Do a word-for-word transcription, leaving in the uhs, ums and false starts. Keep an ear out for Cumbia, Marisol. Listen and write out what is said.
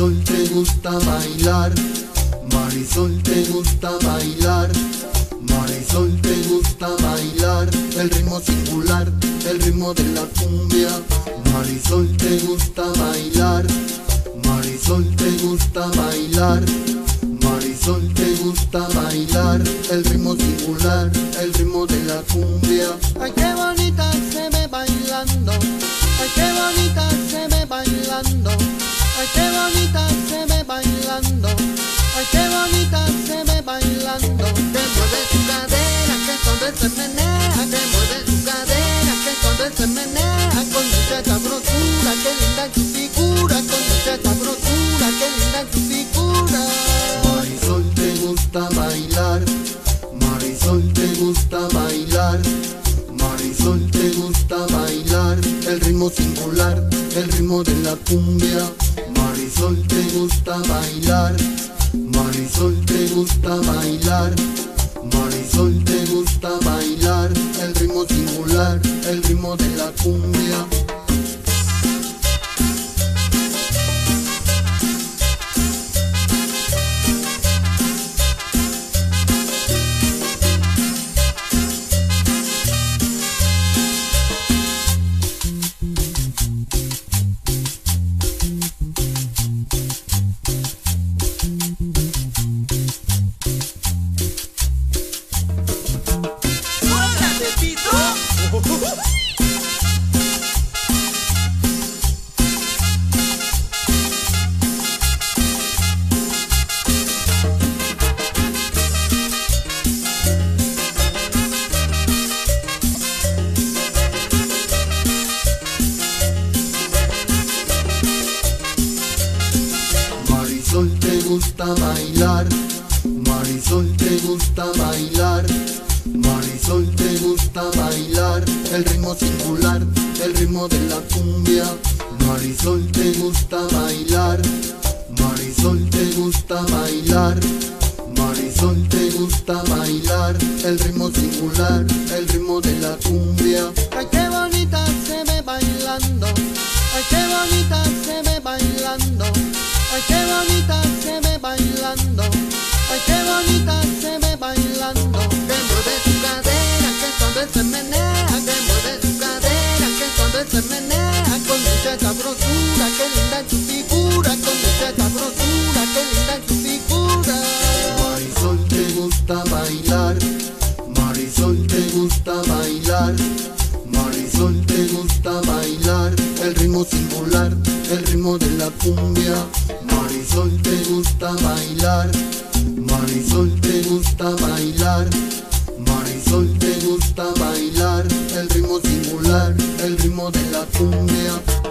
Marisol te gusta bailar, Marisol te gusta bailar, Marisol te gusta bailar, el ritmo singular, el ritmo de la cumbia. Marisol te gusta bailar, Marisol te gusta bailar, Marisol te gusta bailar, el ritmo singular, el ritmo de la cumbia. Ay, qué bonita se ve bailando, ay, qué bonita se ve bailando, ay, qué bonita se ve bailando, ay, qué bonita se ve bailando. Que mueve tu cadera, que todo se menea, que mueve tu cadera, que todo se menea, con mucha sabrosura, qué linda tu figura, con mucha sabrosura, qué linda tu figura. Marisol te gusta bailar, Marisol te gusta bailar, Marisol te gusta bailar, el ritmo singular, el ritmo de la cumbia. Marisol te gusta bailar, Marisol te gusta bailar, Marisol te gusta bailar, el ritmo singular, el ritmo de la cumbia. Marisol te gusta bailar, Marisol te gusta bailar, Marisol te gusta bailar, el ritmo singular, el ritmo de la cumbia. Marisol te gusta bailar, Marisol te gusta bailar, Marisol te gusta bailar, el ritmo singular, el ritmo de la cumbia. Ay, qué bonita se ve bailando, ay, qué bonita se ve bailando, ay, qué bonita se ve bailando, ay, qué bonita se ve bailando. Que mueve tu cadera, que todo se menea, que mueve tu cadera, que todo se menea, con mucha sabrosura, qué linda tu figura, con mucha sabrosura, qué linda tu figura. Marisol te gusta bailar, Marisol te gusta bailar, Marisol te gusta bailar, el ritmo singular, el ritmo de la cumbia. Marisol te gusta bailar, Marisol te gusta bailar, Marisol te gusta bailar, el ritmo singular, el ritmo de la cumbia.